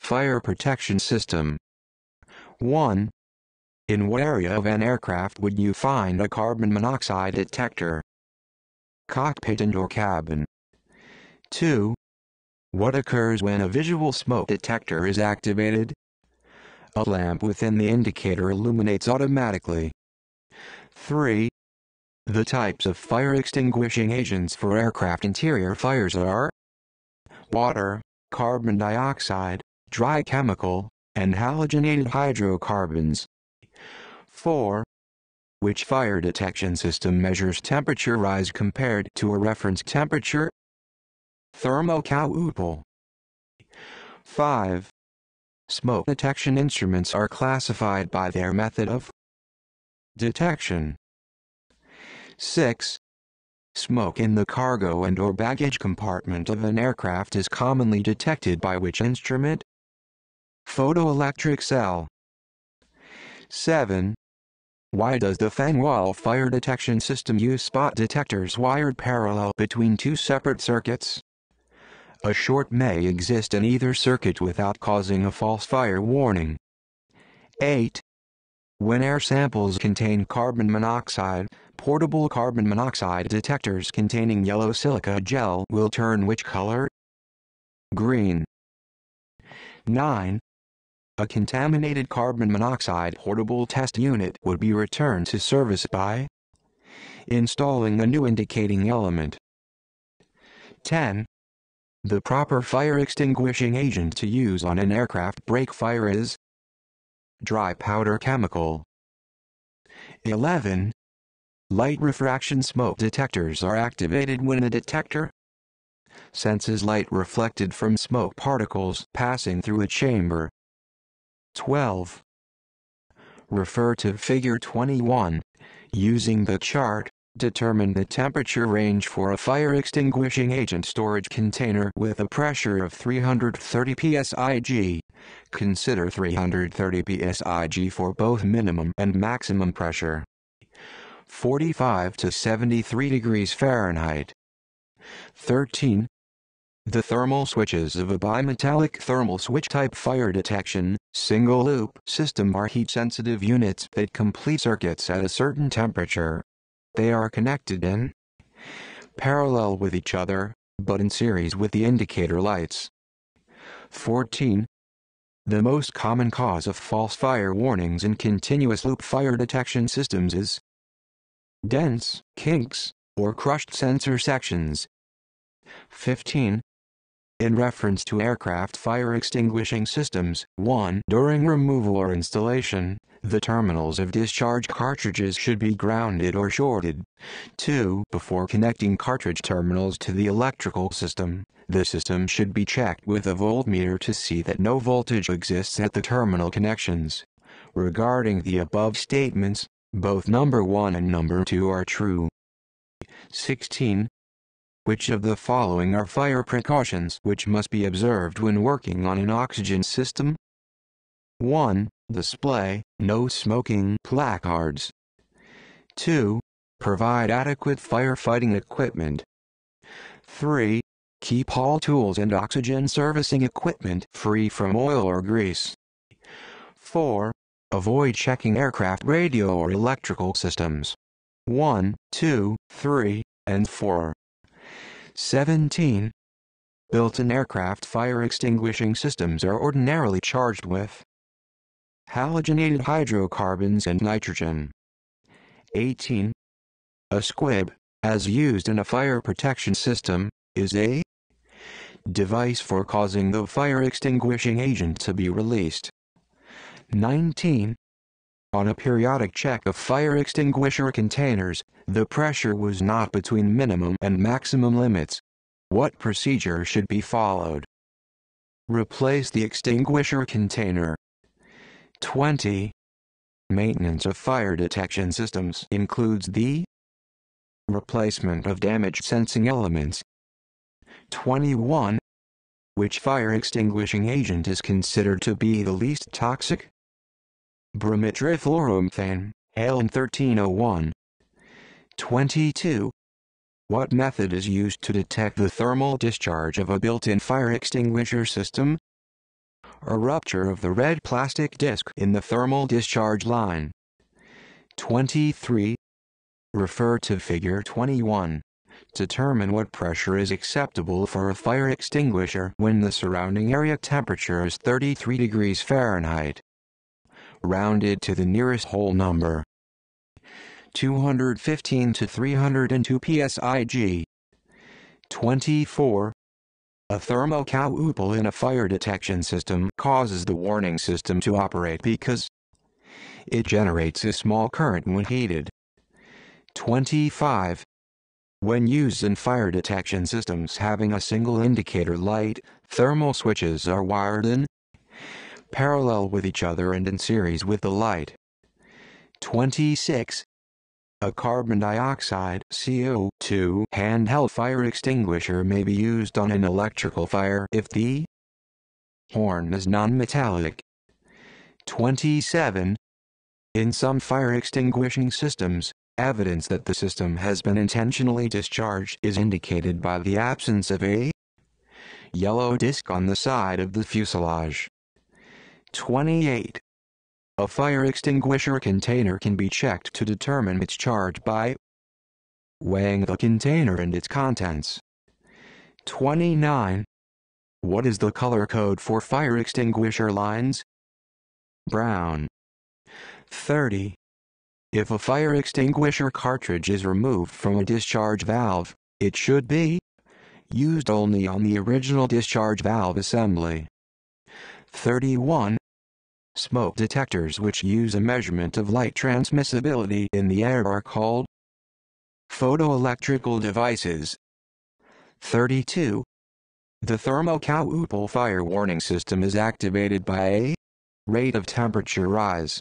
Fire protection system. 1. In what area of an aircraft would you find a carbon monoxide detector? Cockpit and/or cabin. 2. What occurs when a visual smoke detector is activated? A lamp within the indicator illuminates automatically. 3. The types of fire extinguishing agents for aircraft interior fires are water, carbon dioxide, dry chemical, and halogenated hydrocarbons. 4. Which fire detection system measures temperature rise compared to a reference temperature? Thermocouple. 5. Smoke detection instruments are classified by their method of detection. 6. Smoke in the cargo and/or baggage compartment of an aircraft is commonly detected by which instrument? Photoelectric cell. 7. Why does the FANWAL fire detection system use spot detectors wired parallel between two separate circuits? A short may exist in either circuit without causing a false fire warning. 8. When air samples contain carbon monoxide, portable carbon monoxide detectors containing yellow silica gel will turn which color? Green. 9. A contaminated carbon monoxide portable test unit would be returned to service by installing a new indicating element. 10. The proper fire extinguishing agent to use on an aircraft break fire is dry powder chemical. 11. Light refraction smoke detectors are activated when a detector senses light reflected from smoke particles passing through a chamber. 12. Refer to Figure 21. Using the chart, determine the temperature range for a fire extinguishing agent storage container with a pressure of 330 psig. Consider 330 psig for both minimum and maximum pressure. 45 to 73 degrees Fahrenheit. 13. The thermal switches of a bimetallic thermal switch type fire detection, single loop system are heat sensitive units that complete circuits at a certain temperature. They are connected in parallel with each other, but in series with the indicator lights. 14. The most common cause of false fire warnings in continuous loop fire detection systems is dents, kinks, or crushed sensor sections. 15. In reference to aircraft fire extinguishing systems, 1. During removal or installation, the terminals of discharge cartridges should be grounded or shorted. 2. Before connecting cartridge terminals to the electrical system, the system should be checked with a voltmeter to see that no voltage exists at the terminal connections. Regarding the above statements, both number 1 and number 2 are true. 16. Which of the following are fire precautions which must be observed when working on an oxygen system? 1. Display "No Smoking" placards. 2. Provide adequate firefighting equipment. 3. Keep all tools and oxygen servicing equipment free from oil or grease. 4. Avoid checking aircraft radio or electrical systems. 1, 2, 3, and 4. 17. Built-in aircraft fire extinguishing systems are ordinarily charged with halogenated hydrocarbons and nitrogen. 18. A squib, as used in a fire protection system, is a device for causing the fire extinguishing agent to be released. 19. On a periodic check of fire extinguisher containers, the pressure was not between minimum and maximum limits. What procedure should be followed? Replace the extinguisher container. 20. Maintenance of fire detection systems includes the replacement of damage sensing elements. 21. Which fire extinguishing agent is considered to be the least toxic? Bromotrifluoromethane, H1301. 22. What method is used to detect the thermal discharge of a built-in fire extinguisher system? or rupture of the red plastic disc in the thermal discharge line. 23. Refer to Figure 21. Determine what pressure is acceptable for a fire extinguisher when the surrounding area temperature is 33 degrees Fahrenheit. Rounded to the nearest whole number. 215 to 302 psig. 24. A thermocouple in a fire detection system causes the warning system to operate because it generates a small current when heated. 25. When used in fire detection systems having a single indicator light, thermal switches are wired in parallel with each other and in series with the light. 26. A carbon dioxide (CO2) handheld fire extinguisher may be used on an electrical fire if the horn is non-metallic. 27. In some fire extinguishing systems, evidence that the system has been intentionally discharged is indicated by the absence of a yellow disc on the side of the fuselage. 28. A fire extinguisher container can be checked to determine its charge by weighing the container and its contents. 29. What is the color code for fire extinguisher lines? Brown. 30. If a fire extinguisher cartridge is removed from a discharge valve, it should be used only on the original discharge valve assembly. 31. Smoke detectors which use a measurement of light transmissibility in the air are called photoelectrical devices. 32. The thermocouple fire warning system is activated by a rate of temperature rise.